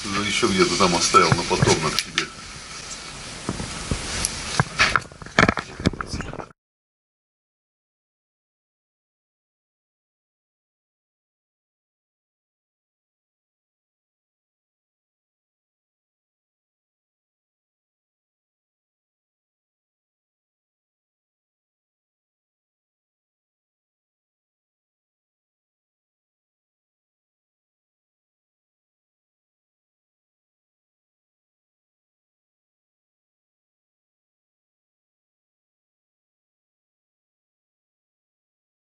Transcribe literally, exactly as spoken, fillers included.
чтобы еще где-то там оставил на потом.